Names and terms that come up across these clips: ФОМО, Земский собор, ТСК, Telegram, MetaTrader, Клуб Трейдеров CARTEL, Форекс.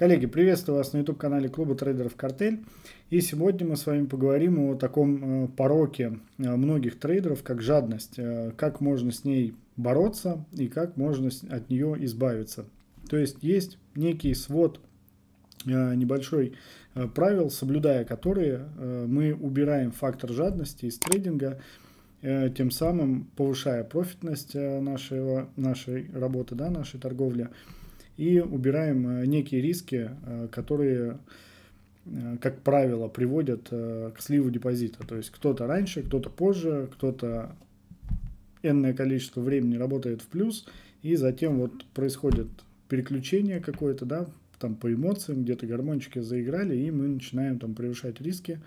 Коллеги, приветствую вас на YouTube-канале Клуба Трейдеров CARTEL. И сегодня мы с вами поговорим о таком пороке многих трейдеров, как жадность. Как можно с ней бороться и как можно от нее избавиться. То есть некий свод небольшой правил, соблюдая которые мы убираем фактор жадности из трейдинга, тем самым повышая профитность нашей работы, нашей торговли, и убираем некие риски, которые, как правило, приводят к сливу депозита. То есть кто-то раньше, кто-то позже, кто-то энное количество времени работает в плюс, и затем вот происходит переключение какое-то, там по эмоциям, где-то гормончики заиграли, и мы начинаем там превышать риски,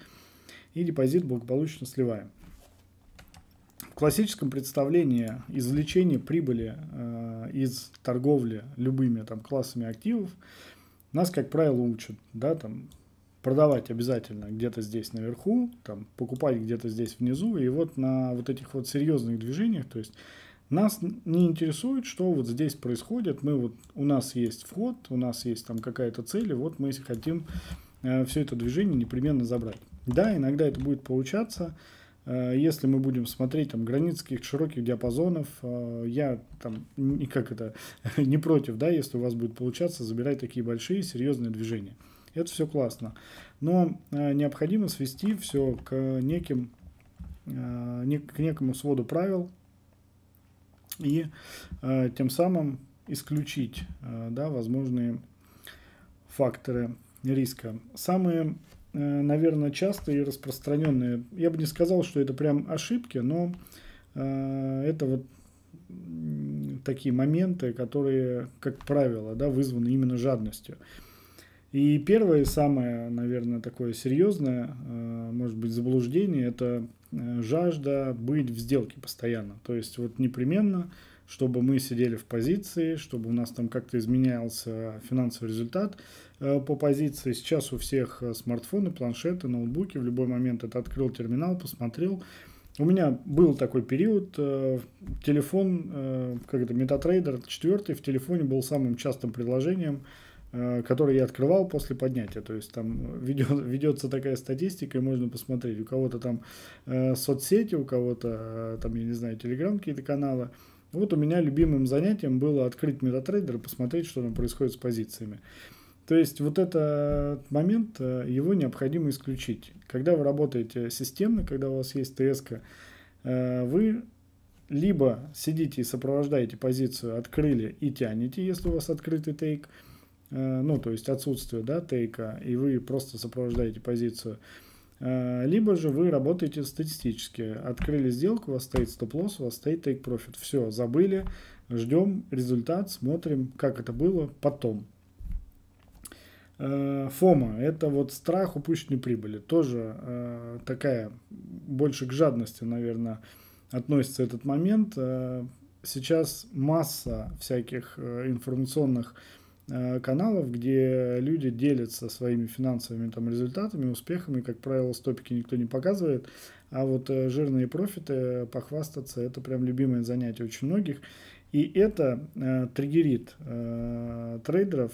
и депозит благополучно сливаем. В классическом представлении извлечение прибыли из торговли любыми классами активов нас, как правило, учат, продавать обязательно где-то здесь наверху, покупать где-то здесь внизу, и вот на вот этих вот серьезных движениях, то есть нас не интересует, что вот здесь происходит, у нас есть вход, у нас есть какая-то цель, и вот мы хотим все это движение непременно забрать. Да, иногда это будет получаться, если мы будем смотреть границы каких-то широких диапазонов. Я не против, если у вас будет получаться забирать такие большие серьезные движения. Это все классно, но необходимо свести все к некому своду правил и тем самым исключить возможные факторы риска. Самые, наверное, частые и распространенные, я бы не сказал, что это прям ошибки, но это вот такие моменты, которые, как правило, вызваны именно жадностью. И первое, самое, наверное, такое серьезное, может быть, заблуждение, это жажда быть в сделке постоянно. То есть вот непременно, чтобы мы сидели в позиции, чтобы у нас как-то изменялся финансовый результат по позиции. Сейчас у всех смартфоны, планшеты, ноутбуки. В любой момент это открыл терминал, посмотрел. У меня был такой период, телефон, MetaTrader 4 в телефоне был самым частым предложением, который я открывал после поднятия. То есть там ведется такая статистика, и можно посмотреть. У кого-то соцсети, у кого-то я не знаю, телеграм какие-то каналы. Вот у меня любимым занятием было открыть MetaTrader и посмотреть, что там происходит с позициями. То есть вот этот момент, его необходимо исключить. Когда вы работаете системно, когда у вас есть ТСК, вы либо сидите и сопровождаете позицию, открыли и тянете, если у вас открытый тейк, то есть отсутствие тейка, и вы просто сопровождаете позицию, либо же вы работаете статистически. Открыли сделку, у вас стоит стоп-лосс, у вас стоит тейк-профит. Все, забыли, ждем результат, смотрим, как это было потом. ФОМО – это вот страх упущенной прибыли. Тоже такая, больше к жадности, наверное, относится этот момент. Сейчас масса всяких информационных каналов, где люди делятся своими финансовыми результатами, успехами. Как правило, стопики никто не показывает, а вот жирные профиты, похвастаться, это прям любимое занятие очень многих. И это триггерит трейдеров.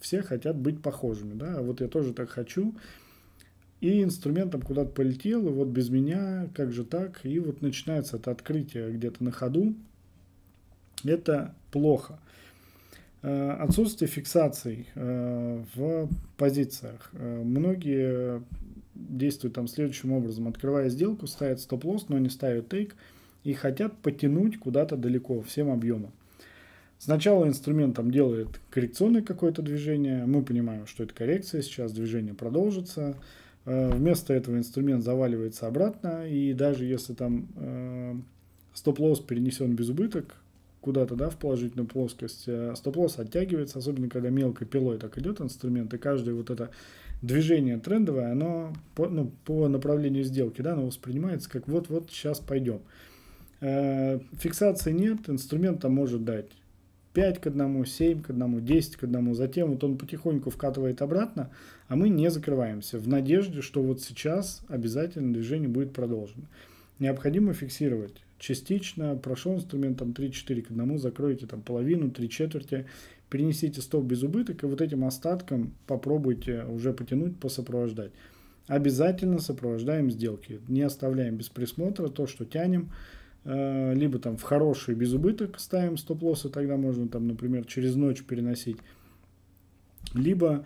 Все хотят быть похожими. Вот я тоже так хочу. И инструментом куда-то полетел, и вот без меня, как же так? И вот начинается это открытие где-то на ходу. Это плохо. Отсутствие фиксаций в позициях. Многие действуют следующим образом. Открывая сделку, ставят стоп-лосс, но не ставят тейк и хотят потянуть куда-то далеко всем объемом. Сначала инструмент делает коррекционное какое-то движение. Мы понимаем, что это коррекция, сейчас движение продолжится. Вместо этого инструмент заваливается обратно. И даже если стоп-лосс перенесен без убыток, куда-то в положительную плоскость, стоп-лосс оттягивается, особенно когда мелкой пилой так идет инструмент, и каждое вот это движение трендовое, оно по направлению сделки, оно воспринимается как вот-вот сейчас пойдем. Фиксации нет, инструмент может дать 5 к 1, 7 к 1, 10 к 1, затем вот он потихоньку вкатывает обратно, а мы не закрываемся в надежде, что вот сейчас обязательно движение будет продолжено. Необходимо фиксировать частично, прошел инструмент там 3-4 к 1, закройте там половину, 3 четверти, перенесите стоп без убыток и вот этим остатком попробуйте уже потянуть, посопровождать. Обязательно сопровождаем сделки, не оставляем без присмотра то, что тянем, либо там в хороший без убыток ставим стоп-лоссы, тогда можно там, например, через ночь переносить, либо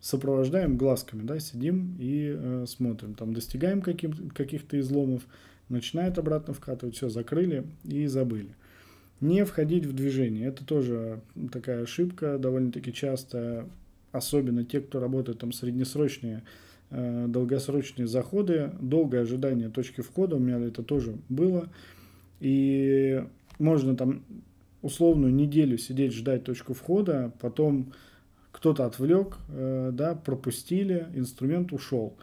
сопровождаем глазками, да, сидим и смотрим, там достигаем каких-то изломов, начинает обратно вкатывать, все, закрыли и забыли. Не входить в движение, это тоже такая ошибка, довольно-таки часто, особенно те, кто работает там среднесрочные, долгосрочные заходы, долгое ожидание точки входа, у меня это тоже было, и можно там условную неделю сидеть, ждать точку входа, потом кто-то отвлек, да, пропустили, инструмент ушел.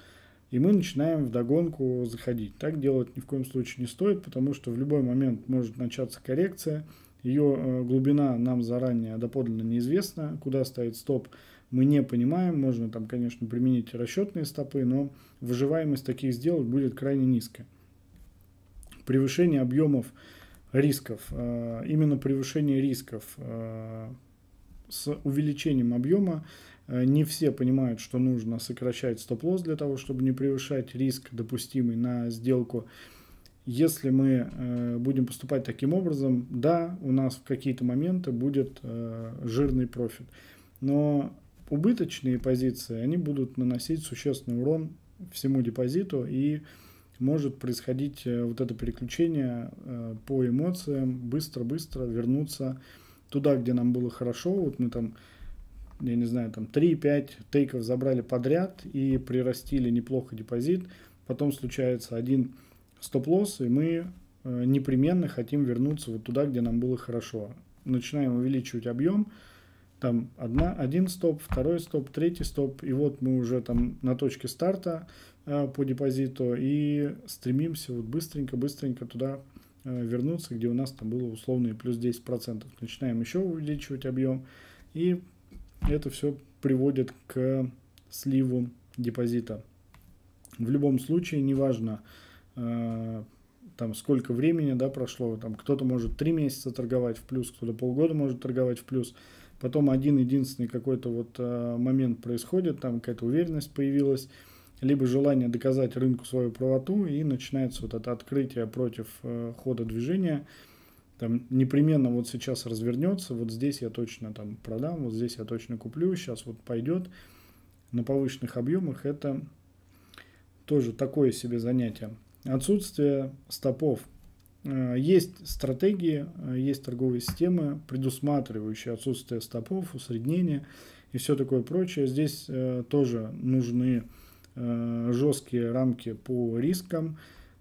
И мы начинаем вдогонку заходить. Так делать ни в коем случае не стоит, потому что в любой момент может начаться коррекция. Ее глубина нам заранее доподлинно неизвестна. Куда стоит стоп, мы не понимаем. Можно там, конечно, применить расчетные стопы, но выживаемость таких сделок будет крайне низкая. Превышение объемов рисков. Именно превышение рисков с увеличением объема. Не все понимают, что нужно сокращать стоп-лосс для того, чтобы не превышать риск, допустимый на сделку. Если мы будем поступать таким образом, да, у нас в какие-то моменты будет жирный профит. Но убыточные позиции, они будут наносить существенный урон всему депозиту, и может происходить вот это переключение по эмоциям, быстро-быстро вернуться туда, где нам было хорошо. Вот мы там, я не знаю, там 3-5 тейков забрали подряд и прирастили неплохо депозит. Потом случается один стоп-лосс, и мы непременно хотим вернуться вот туда, где нам было хорошо. Начинаем увеличивать объем. Там один стоп, второй стоп, третий стоп. И вот мы уже там на точке старта по депозиту и стремимся вот быстренько-быстренько туда вернуться, где у нас там было условные плюс 10%. Начинаем еще увеличивать объем, и это все приводит к сливу депозита. В любом случае, неважно, там сколько времени, да, прошло, там кто-то может 3 месяца торговать в плюс, кто-то полгода может торговать в плюс, потом один-единственный какой-то вот момент происходит, там какая-то уверенность появилась, либо желание доказать рынку свою правоту, и начинается вот это открытие против хода движения. Там непременно вот сейчас развернется, вот здесь я точно там продам, вот здесь я точно куплю, сейчас вот пойдет на повышенных объемах. Это тоже такое себе занятие. Отсутствие стопов. Есть стратегии, есть торговые системы, предусматривающие отсутствие стопов, усреднение и все такое прочее. Здесь тоже нужны жесткие рамки по рискам.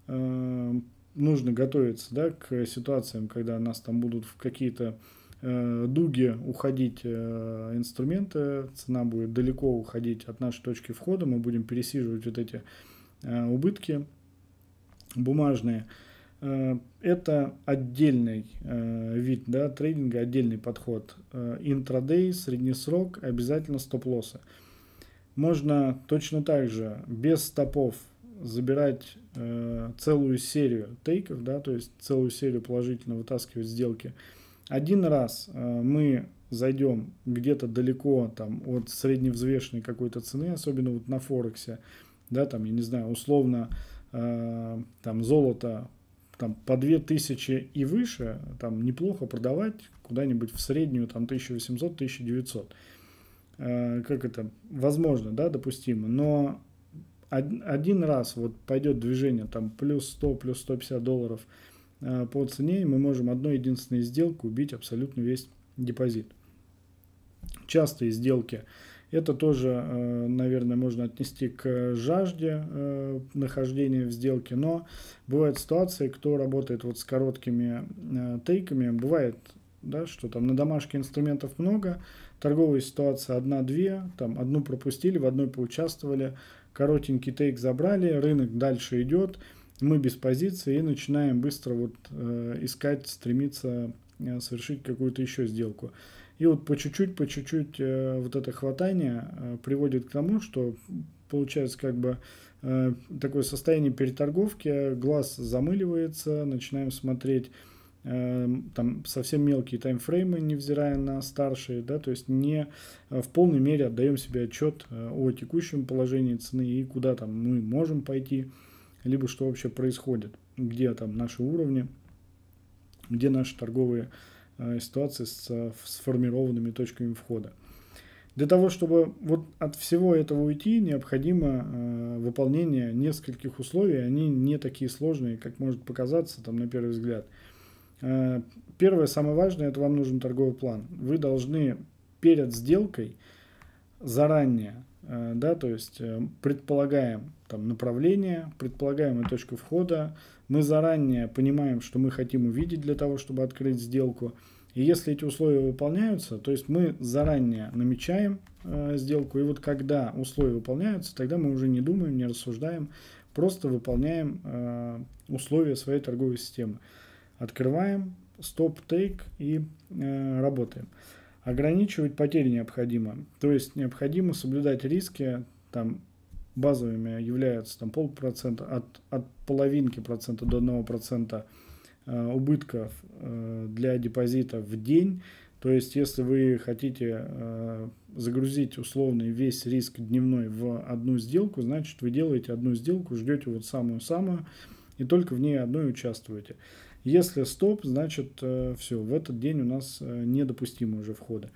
Нужно готовиться, да, к ситуациям, когда нас там будут в какие-то дуги уходить инструменты, цена будет далеко уходить от нашей точки входа, мы будем пересиживать вот эти убытки бумажные. Это отдельный вид, да, трейдинга, отдельный подход. Интрадей, среднесрок, обязательно стоп-лоссы. Можно точно так же без стопов забирать целую серию тейков, да, то есть целую серию положительно вытаскивать сделки. Один раз мы зайдем где-то далеко там от средневзвешенной какой-то цены, особенно вот на Форексе, да, там, я не знаю, условно, там золото там по 2000 и выше, там неплохо продавать куда-нибудь в среднюю там 1800-1900. Как это возможно, да, допустимо, но один раз вот пойдет движение там плюс 100, плюс 150 долларов по цене, и мы можем одной единственной сделкой убить абсолютно весь депозит. Частые сделки. Это тоже, наверное, можно отнести к жажде нахождения в сделке, но бывают ситуации, кто работает вот с короткими тейками, бывает, да, что там на домашке инструментов много, торговая ситуация 1-2, там одну пропустили, в одной поучаствовали, коротенький тейк забрали, рынок дальше идет, мы без позиции и начинаем быстро вот искать, стремиться совершить какую-то еще сделку. И вот по чуть-чуть вот это хватание приводит к тому, что получается как бы такое состояние переторговки, глаз замыливается, начинаем смотреть там совсем мелкие таймфреймы, невзирая на старшие, да, то есть не в полной мере отдаем себе отчет о текущем положении цены и куда там мы можем пойти, либо что вообще происходит, где там наши уровни, где наши торговые ситуации с сформированными точками входа. Для того, чтобы вот от всего этого уйти, необходимо выполнение нескольких условий. Они не такие сложные, как может показаться там на первый взгляд. Первое, самое важное, это вам нужен торговый план. Вы должны перед сделкой заранее, да, то есть предполагаем там направление, предполагаемая точка входа. Мы заранее понимаем, что мы хотим увидеть для того, чтобы открыть сделку. И если эти условия выполняются, то есть мы заранее намечаем сделку, и вот когда условия выполняются, тогда мы уже не думаем, не рассуждаем, просто выполняем условия своей торговой системы. Открываем, стоп-тейк и работаем. Ограничивать потери необходимо, то есть необходимо соблюдать риски, там базовыми являются там, 0,5%, от половинки процента до 1% убытков для депозита в день. То есть если вы хотите загрузить условный весь риск дневной в одну сделку, значит вы делаете одну сделку, ждете вот самую-самую и только в ней одной участвуете. Если стоп, значит все, в этот день у нас недопустимы уже входы.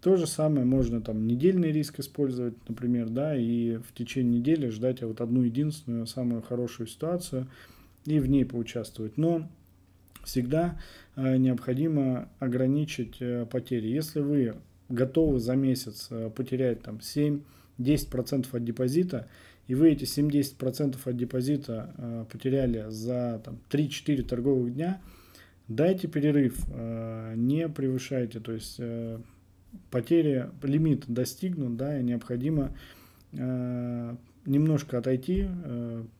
То же самое можно там недельный риск использовать, например, да, и в течение недели ждать вот одну единственную самую хорошую ситуацию и в ней поучаствовать. Но всегда необходимо ограничить потери. Если вы готовы за месяц потерять там 7-10% от депозита, и вы эти 7-10% от депозита потеряли за 3-4 торговых дня, дайте перерыв, не превышайте, то есть потери, лимит достигнут, да, и необходимо немножко отойти,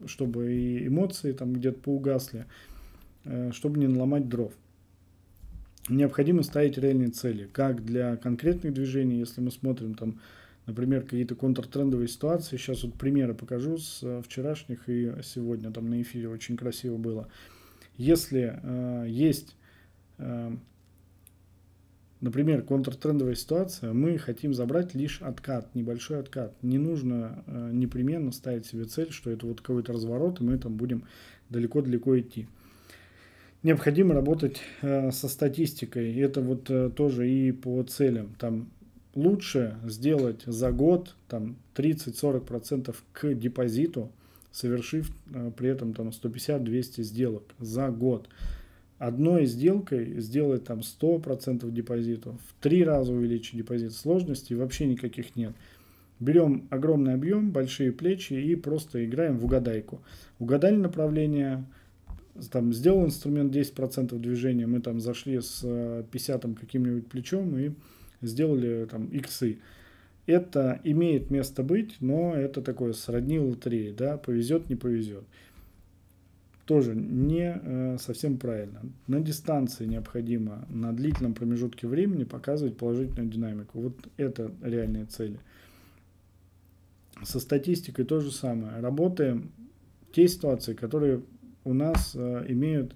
чтобы и эмоции там где-то поугасли, чтобы не наломать дров. Необходимо ставить реальные цели, как для конкретных движений, если мы смотрим, там, например, какие-то контртрендовые ситуации. Сейчас вот примеры покажу с вчерашних и сегодня, там на эфире очень красиво было. Если есть, например, контртрендовая ситуация, мы хотим забрать лишь откат, небольшой откат. Не нужно непременно ставить себе цель, что это вот какой-то разворот, и мы там будем далеко-далеко идти. Необходимо работать со статистикой, это вот тоже и по целям. Там лучше сделать за год 30-40% к депозиту, совершив при этом 150-200 сделок за год. Одной сделкой сделать 100% депозиту, в 3 раза увеличить депозит, сложностей вообще никаких нет. Берем огромный объем, большие плечи и просто играем в угадайку. Угадали направление. Там сделал инструмент 10% движения, мы там зашли с 50-м каким-нибудь плечом и сделали там иксы. Это имеет место быть, но это такое сродни лотереи, да, повезет, не повезет. Тоже не совсем правильно. На дистанции необходимо на длительном промежутке времени показывать положительную динамику. Вот это реальные цели. Со статистикой то же самое. Работаем те ситуации, которые у нас имеют,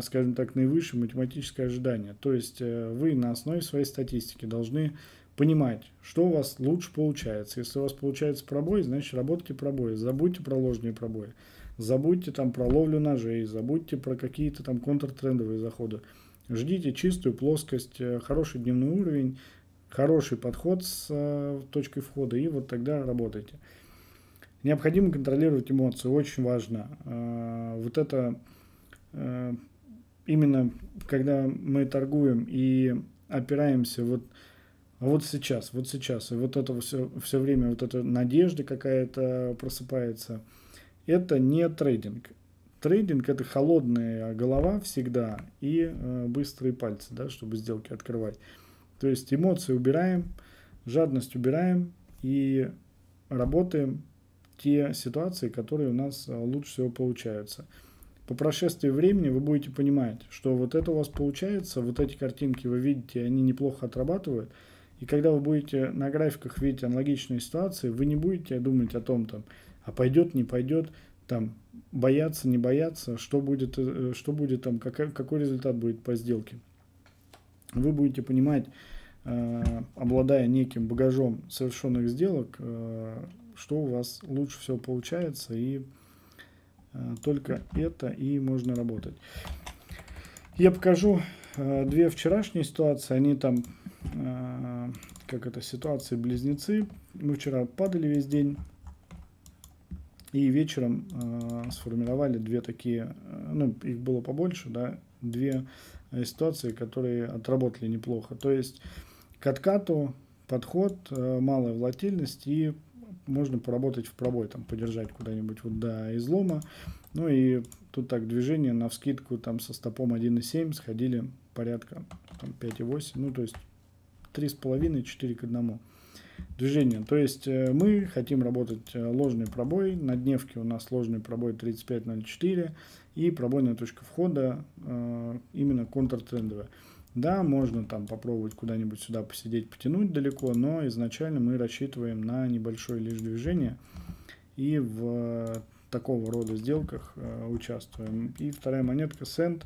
скажем так, наивысшее математическое ожидание. То есть вы на основе своей статистики должны понимать, что у вас лучше получается. Если у вас получается пробой, значит работайте пробой. Забудьте про ложные пробои. Забудьте там про ловлю ножей, забудьте про какие-то там контртрендовые заходы. Ждите чистую плоскость, хороший дневной уровень, хороший подход с точкой входа, и вот тогда работайте. Необходимо контролировать эмоции, очень важно. Вот это именно, когда мы торгуем и опираемся вот сейчас, и вот это все время, вот эта надежда какая-то просыпается, это не трейдинг. Трейдинг – это холодная голова всегда и быстрые пальцы, да, чтобы сделки открывать. То есть эмоции убираем, жадность убираем и работаем те ситуации, которые у нас лучше всего получаются. По прошествии времени вы будете понимать, что вот это у вас получается, вот эти картинки вы видите, они неплохо отрабатывают. И когда вы будете на графиках видеть аналогичные ситуации, вы не будете думать о том, А пойдет, не пойдет, там бояться, не бояться, что будет там, какой результат будет по сделке. Вы будете понимать, обладая неким багажом совершенных сделок, что у вас лучше всего получается, и только это и можно работать. Я покажу две вчерашние ситуации, они там, как это, ситуации-близнецы. Мы вчера падали весь день и вечером сформировали две такие, ну, их было побольше, да, две ситуации, которые отработали неплохо. То есть к откату подход, малая волатильность, и можно поработать в пробой, там подержать куда-нибудь вот до излома. Ну и тут так движение навскидку там со стопом 1,7 сходили порядка 5,8, ну то есть 3,5, 4 к 1 движение. То есть мы хотим работать ложный пробой, на дневке у нас ложный пробой 35,04 и пробойная точка входа именно контртрендовая. Да, можно там попробовать куда-нибудь сюда посидеть, потянуть далеко, но изначально мы рассчитываем на небольшое лишь движение и в такого рода сделках участвуем. И вторая монетка Cent,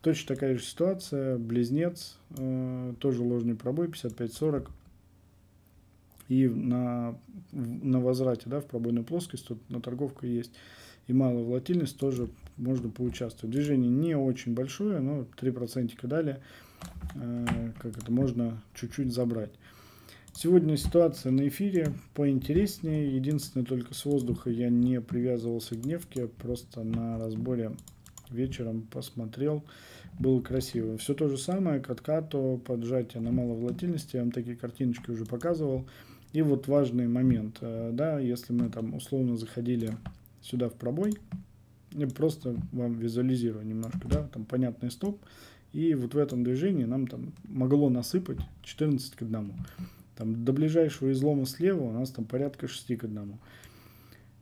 точно такая же ситуация, близнец, тоже ложный пробой 55,40 и на возврате, да, в пробойную плоскость, тут на торговку есть и малая волатильность, тоже можно поучаствовать. Движение не очень большое, но 3% далее, как это, можно чуть-чуть забрать. Сегодня ситуация на эфире поинтереснее. Единственное, только с воздуха я не привязывался к дневке, просто на разборе вечером посмотрел. Было красиво. Все то же самое, к откату, поджатие на малой волатильности. Я вам такие картиночки уже показывал. И вот важный момент. Да, если мы там условно заходили сюда в пробой, я просто вам визуализирую немножко, да, там понятный стоп. И вот в этом движении нам там могло насыпать 14 к 1. Там до ближайшего излома слева у нас там порядка 6 к 1.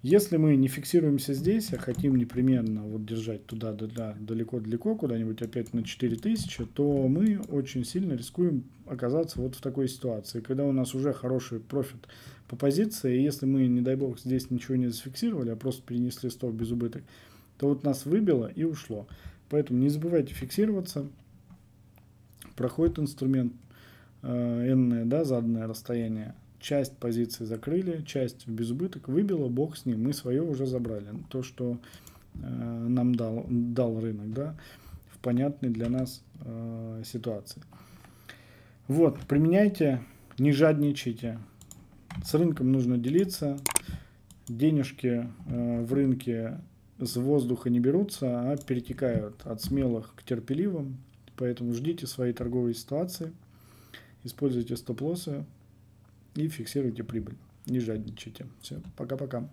Если мы не фиксируемся здесь, а хотим непременно вот держать туда, далеко-далеко, куда-нибудь опять на 4000, то мы очень сильно рискуем оказаться вот в такой ситуации, когда у нас уже хороший профит по позиции, и если мы, не дай бог, здесь ничего не зафиксировали, а просто перенесли стоп без убыток, то вот нас выбило и ушло. Поэтому не забывайте фиксироваться. Проходит инструмент n, да, заданное расстояние. Часть позиции закрыли, часть в безубыток, выбило, бог с ним, мы свое уже забрали. То, что нам дал рынок, да, в понятной для нас ситуации. Вот, применяйте, не жадничайте. С рынком нужно делиться. Денежки в рынке с воздуха не берутся, а перетекают от смелых к терпеливым. Поэтому ждите свои торговые ситуации, используйте стоп-лоссы и фиксируйте прибыль. Не жадничайте. Все, пока-пока.